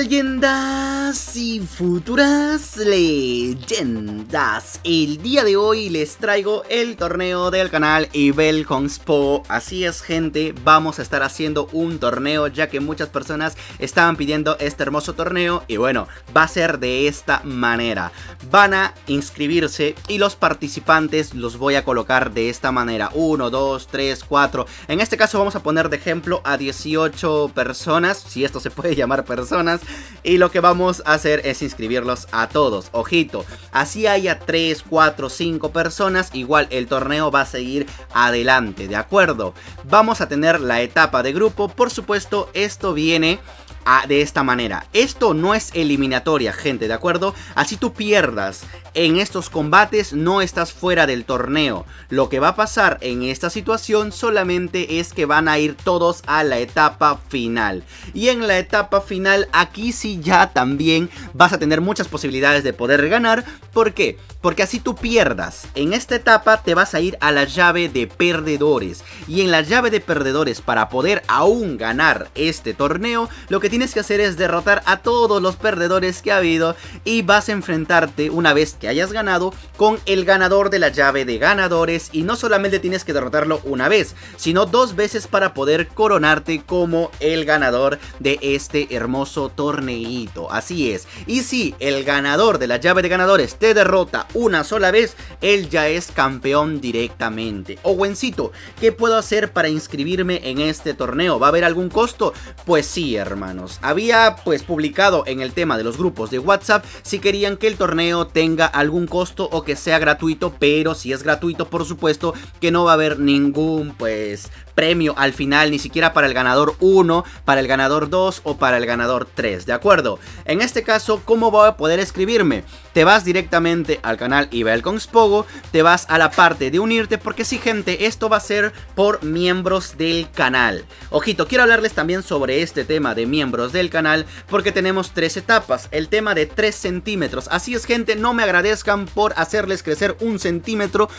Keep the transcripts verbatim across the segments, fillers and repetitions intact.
Leyendas y futuras leyendas. El día de hoy les traigo el torneo del canal YvelCons Po. Así es, gente, vamos a estar haciendo un torneo, ya que muchas personas estaban pidiendo este hermoso torneo. Y bueno, va a ser de esta manera. Van a inscribirse y los participantes los voy a colocar de esta manera: uno, dos, tres, cuatro. En este caso vamos a poner de ejemplo a dieciocho personas, si esto se puede llamar personas. Y lo que vamos a hacer es inscribirlos a todos. Ojito, así haya tres, cuatro, cinco personas, igual el torneo va a seguir adelante, ¿de acuerdo? Vamos a tener la etapa de grupo. Por supuesto, esto viene a, de esta manera. Esto no es eliminatoria, gente, ¿de acuerdo? Así tú pierdas en estos combates, no estás fuera del torneo. Lo que va a pasar en esta situación solamente es que van a ir todos a la etapa final. Y en la etapa final, aquí sí ya también vas a tener muchas posibilidades de poder ganar. ¿Por qué? Porque así tú pierdas en esta etapa, te vas a ir a la llave de perdedores. Y en la llave de perdedores, para poder aún ganar este torneo, lo que tienes que hacer es derrotar a todos los perdedores que ha habido. Y vas a enfrentarte, una vez que hayas ganado, con el ganador de la llave de ganadores. Y no solamente tienes que derrotarlo una vez, sino dos veces, para poder coronarte como el ganador de este hermoso torneito. Así es. Y si el ganador de la llave de ganadores te derrota una sola vez, él ya es campeón directamente. Owencito, ¿qué puedo hacer para inscribirme en este torneo? ¿Va a haber algún costo? Pues sí, hermanos. Había pues publicado en el tema de los grupos de WhatsApp si querían que el torneo tenga algún costo o que sea gratuito, pero si es gratuito, por supuesto que no va a haber ningún pues premio al final, ni siquiera para el ganador uno, para el ganador dos o para el ganador tres, ¿de acuerdo? En este caso, ¿cómo voy a poder escribirme? Te vas directamente al canal YvelCons Po, te vas a la parte de unirte, porque sí, gente, esto va a ser por miembros del canal. Ojito, quiero hablarles también sobre este tema de miembros del canal, porque tenemos tres etapas, el tema de tres centímetros, así es, gente, no me agradezcan por hacerles crecer un centímetro.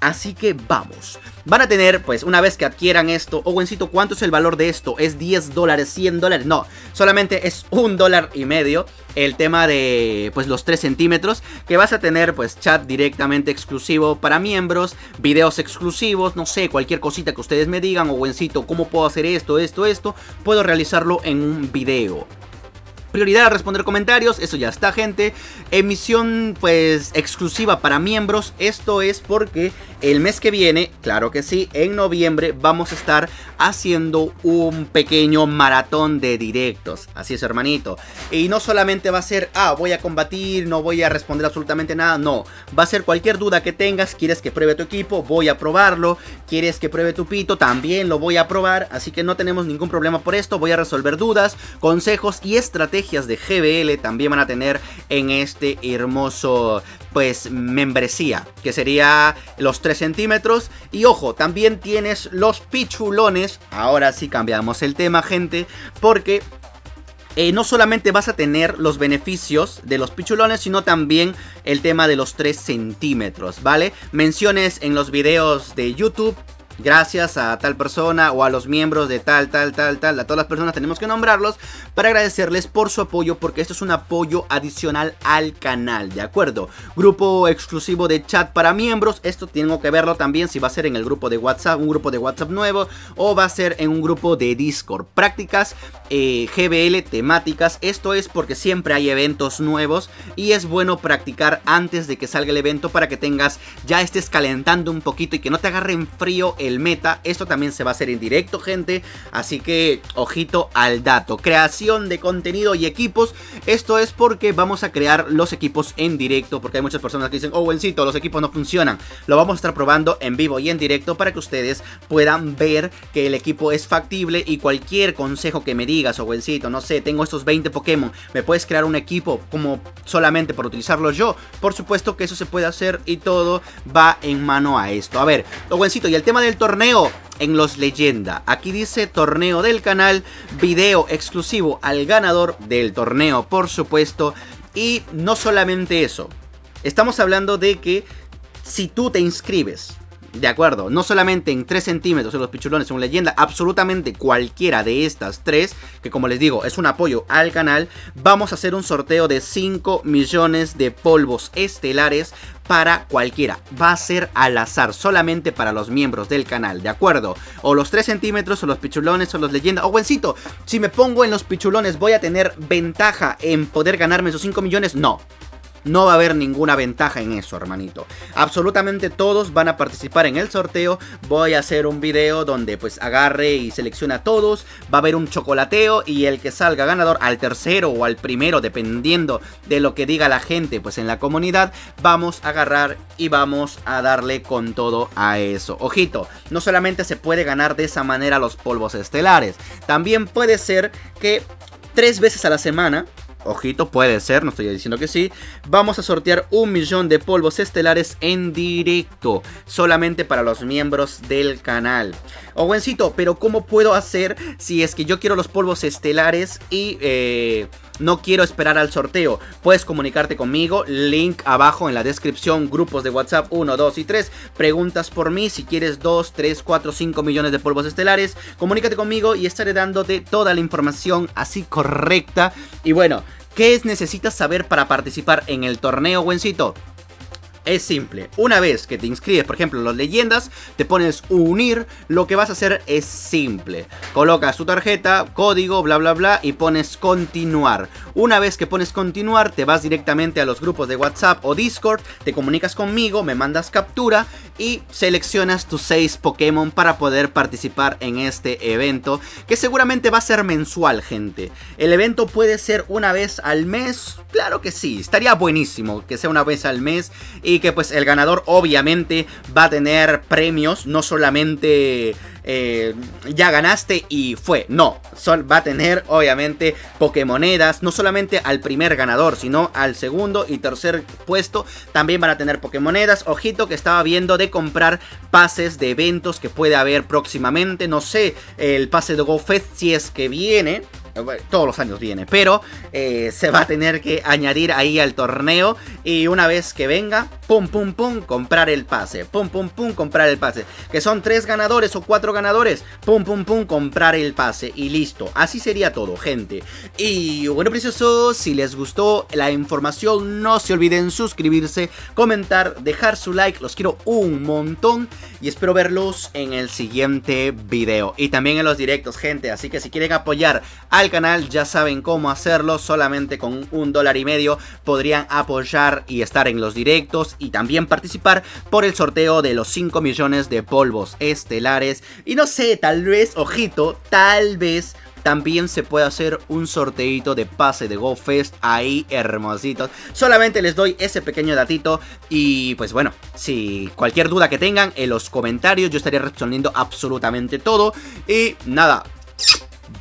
Así que vamos. Van a tener, pues, una vez que adquieran esto. Owencito, ¿cuánto es el valor de esto? ¿Es diez dólares? ¿cien dólares? No, solamente es un dólar y medio. El tema de, pues, los tres centímetros. Que vas a tener, pues, chat directamente exclusivo para miembros, videos exclusivos, no sé, cualquier cosita que ustedes me digan. Owencito, ¿cómo puedo hacer esto, esto, esto? Puedo realizarlo en un video. Prioridad a responder comentarios, eso ya está, gente. Emisión pues exclusiva para miembros, esto es porque el mes que viene, claro que sí, en noviembre vamos a estar haciendo un pequeño maratón de directos. Así es, hermanito. Y no solamente va a ser, ah, voy a combatir, no voy a responder absolutamente nada, no. Va a ser cualquier duda que tengas. ¿Quieres que pruebe tu equipo? Voy a probarlo. ¿Quieres que pruebe tu pito? También lo voy a probar. Así que no tenemos ningún problema por esto. Voy a resolver dudas, consejos y estrategias de G B L también van a tener en este hermoso pues membresía, que sería los tres centímetros. Y ojo, también tienes los pichulones. Ahora sí cambiamos el tema, gente, porque Eh, no solamente vas a tener los beneficios de los pichulones, sino también el tema de los tres centímetros, ¿vale? Menciones en los videos de YouTube, gracias a tal persona o a los miembros de tal, tal, tal, tal. A todas las personas tenemos que nombrarlos para agradecerles por su apoyo, porque esto es un apoyo adicional al canal, ¿de acuerdo? Grupo exclusivo de chat para miembros. Esto tengo que verlo también, si va a ser en el grupo de WhatsApp, un grupo de WhatsApp nuevo, o va a ser en un grupo de Discord. Prácticas eh, G B L temáticas. Esto es porque siempre hay eventos nuevos y es bueno practicar antes de que salga el evento, para que tengas, ya estés calentando un poquito y que no te agarren frío el el meta. Esto también se va a hacer en directo, gente, así que ojito al dato. Creación de contenido y equipos, esto es porque vamos a crear los equipos en directo, porque hay muchas personas que dicen, oh, buencito, los equipos no funcionan. Lo vamos a estar probando en vivo y en directo, para que ustedes puedan ver que el equipo es factible. Y cualquier consejo que me digas, oh, buencito, no sé, tengo estos veinte Pokémon, ¿me puedes crear un equipo como solamente por utilizarlo yo? Por supuesto que eso se puede hacer, y todo va en mano a esto. A ver, oh, buencito, y el tema del torneo en los leyenda, aquí dice torneo del canal, video exclusivo al ganador del torneo, por supuesto. Y no solamente eso, estamos hablando de que si tú te inscribes de acuerdo, no solamente en tres centímetros de los pichulones son leyenda, absolutamente cualquiera de estas tres, que como les digo, es un apoyo al canal, vamos a hacer un sorteo de cinco millones de polvos estelares para cualquiera. Va a ser al azar, solamente para los miembros del canal, ¿de acuerdo? O los tres centímetros, o los pichulones, o los leyendas. O oh, buencito, si me pongo en los pichulones, ¿voy a tener ventaja en poder ganarme esos cinco millones? No. No va a haber ninguna ventaja en eso, hermanito. Absolutamente todos van a participar en el sorteo. Voy a hacer un video donde pues agarre y seleccione a todos. Va a haber un chocolateo y el que salga ganador al tercero o al primero, dependiendo de lo que diga la gente pues en la comunidad, vamos a agarrar y vamos a darle con todo a eso. Ojito, no solamente se puede ganar de esa manera los polvos estelares, también puede ser que tres veces a la semana, ojito, puede ser, no estoy diciendo que sí, vamos a sortear un millón de polvos estelares en directo, solamente para los miembros del canal. O oh, buencito, pero ¿cómo puedo hacer si es que yo quiero los polvos estelares y eh, no quiero esperar al sorteo? Puedes comunicarte conmigo, link abajo en la descripción, grupos de WhatsApp uno, dos y tres, preguntas por mí, si quieres dos, tres, cuatro, cinco millones de polvos estelares, comunícate conmigo y estaré dándote toda la información así correcta. Y bueno, ¿qué es necesitas saber para participar en el torneo, buencito? Es simple, una vez que te inscribes, por ejemplo, en las leyendas, te pones unir, lo que vas a hacer es simple. Colocas tu tarjeta, código, bla, bla, bla y pones continuar. Una vez que pones continuar, te vas directamente a los grupos de WhatsApp o Discord, te comunicas conmigo, me mandas captura y seleccionas tus seis Pokémon para poder participar en este evento, que seguramente va a ser mensual, gente. El evento puede ser una vez al mes, claro que sí, estaría buenísimo que sea una vez al mes y que pues el ganador obviamente va a tener premios, no solamente eh, ya ganaste y fue, no, Sol va a tener obviamente Pokémonedas, no solamente al primer ganador, sino al segundo y tercer puesto también van a tener Pokémonedas. Ojito que estaba viendo de comprar pases de eventos que puede haber próximamente, no sé, el pase de GoFest si es que viene. Todos los años viene, pero eh, se va a tener que añadir ahí al torneo. Y una vez que venga, pum, pum, pum, comprar el pase. Pum, pum, pum, comprar el pase. Que son tres ganadores o cuatro ganadores. Pum, pum, pum, comprar el pase. Y listo, así sería todo, gente. Y bueno, preciosos, si les gustó la información, no se olviden suscribirse, comentar, dejar su like. Los quiero un montón y espero verlos en el siguiente video y también en los directos, gente. Así que si quieren apoyar al canal, ya saben cómo hacerlo. Solamente con un dólar y medio podrían apoyar y estar en los directos y también participar por el sorteo de los cinco millones de polvos estelares. Y no sé, tal vez, ojito, tal vez también se puede hacer un sorteito de pase de GoFest ahí, hermositos. Solamente les doy ese pequeño datito. Y pues bueno, si cualquier duda que tengan en los comentarios, yo estaré respondiendo absolutamente todo. Y nada,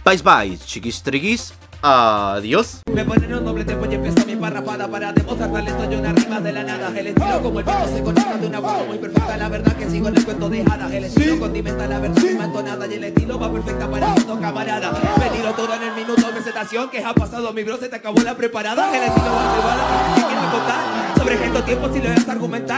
bye bye, chiquis triguis, adiós. Me ponen un doble tempo y empieza mi parrapada para demostrarles soy una rima de la nada. El estilo como el pelo se conecta de una forma muy perfecta. La verdad que sigo en el cuento de hadas. El estilo sí condimenta la versión sí más entonada y el estilo va perfecta para estos camaradas. Me tiro todo en el minuto de presentación que ha pasado mi bro, se te acabó la preparada. El estilo va a llevar a que quieras contar sobre estos tiempos si lo vas a argumentar.